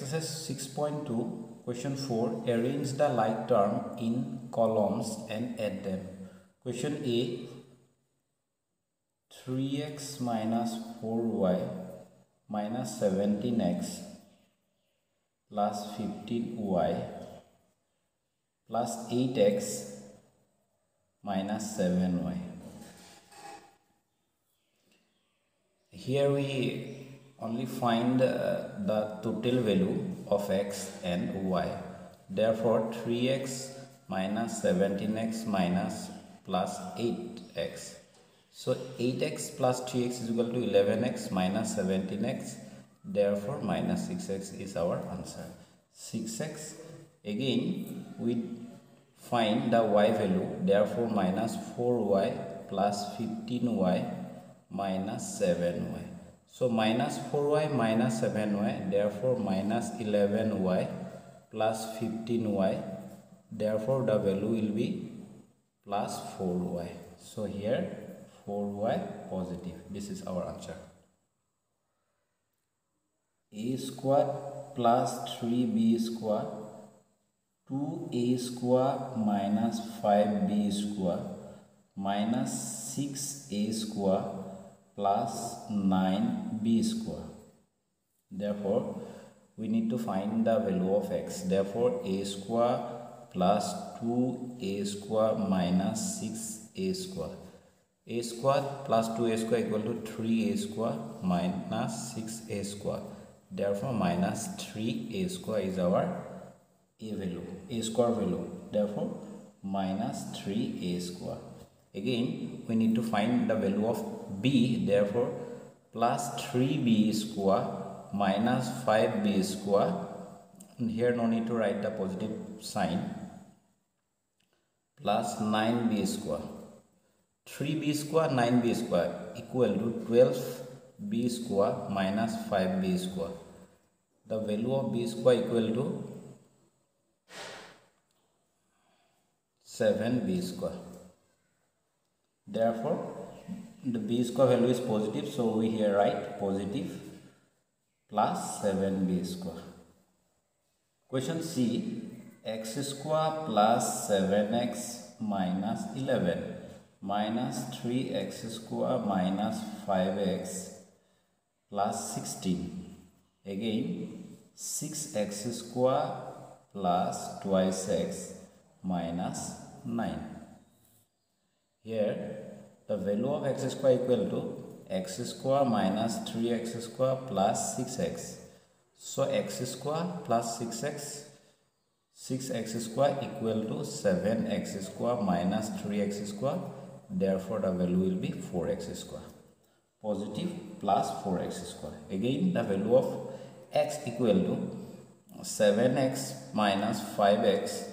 Exercise 6.2, question 4. Arrange the like term in columns and add them. Question A. 3x minus 4y minus 17x plus 15y plus 8x minus 7y. Here we only find the total value of x and y. Therefore, 3x minus 17x minus plus 8x. So 8x plus 3x is equal to 11x minus 17x. Therefore, minus 6x is our answer. 6x. Again, we find the y value. Therefore, minus 4y plus 15y minus 7y. So minus 4y minus 7y. Therefore, minus 11y plus 15y. Therefore, the value will be plus 4y. So here, 4y positive. This is our answer. A square plus 3b square, 2a square minus 5b square minus 6a square plus 9b square. Therefore, we need to find the value of x. Therefore, a square plus 2a square minus 6a square. A square plus 2a square equal to 3a square minus 6a square. Therefore, minus 3a square is our a value, a square value. Therefore, minus 3a square. Again, we need to find the value of b. Therefore, plus 3b square minus 5b square. And here, no need to write the positive sign. Plus 9b square. 3b square 9b square equal to 12b square minus 5b square. The value of b square equal to 7b square. Therefore, the b square value is positive, so we here write positive plus 7b square. Question C. X square plus 7x minus 11 minus 3x square minus 5x plus 16. Again, 6x square plus twice x minus 9. Here, the value of x square equal to x square minus 3x square plus 6x. So, x square plus 6x. 6x square equal to 7x square minus 3x square. Therefore, the value will be 4x square. Positive plus 4x square. Again, the value of x equal to 7x minus 5x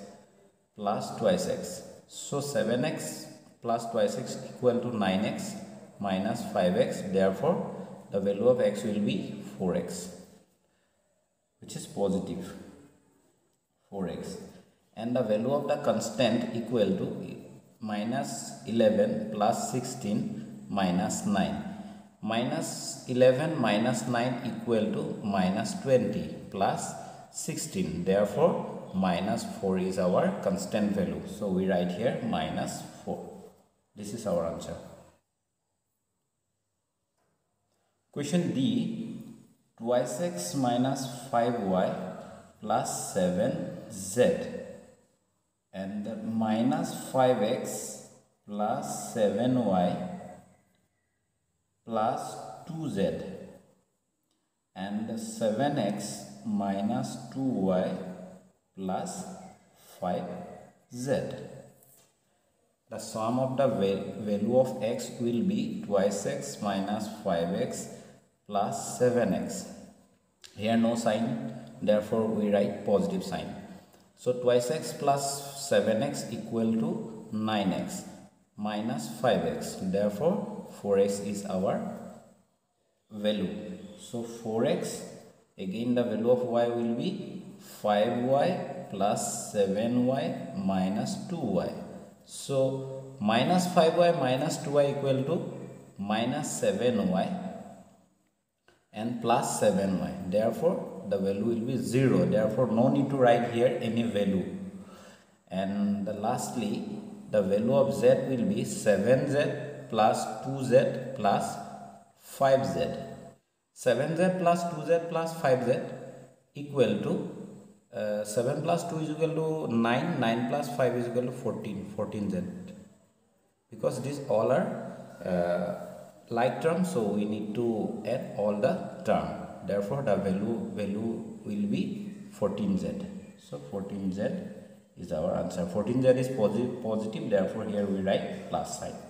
plus twice x. So, 7x plus twice x equal to 9x minus 5x. Therefore, the value of x will be 4x, which is positive 4x. And the value of the constant equal to minus 11 plus 16 minus 9. Minus 11 minus 9 equal to minus 20 plus 16. Therefore, minus 4 is our constant value. So, we write here minus 4. This is our answer. Question D. Twice x minus 5y plus 7z. And minus 5x plus 7y plus 2z. And 7x minus 2y plus 5z. The sum of the value of x will be twice x minus 5x plus 7x. Here no sign, therefore we write positive sign. So, twice x plus 7x equal to 9x minus 5x. Therefore, 4x is our value. So, 4x, again the value of y will be 5y plus 7y minus 2y. So, minus 5y minus 2y equal to minus 7y and plus 7y. Therefore, the value will be 0, therefore no need to write here any value. And lastly, the value of z will be 7z plus 2z plus 5z. 7z plus 2z plus 5z equal to 7 plus 2 is equal to 9, 9 plus 5 is equal to 14, 14z. Because these all are like terms, so we need to add all the term. Therefore, the value will be 14z. So, 14z is our answer. 14z is positive, therefore here we write plus sign.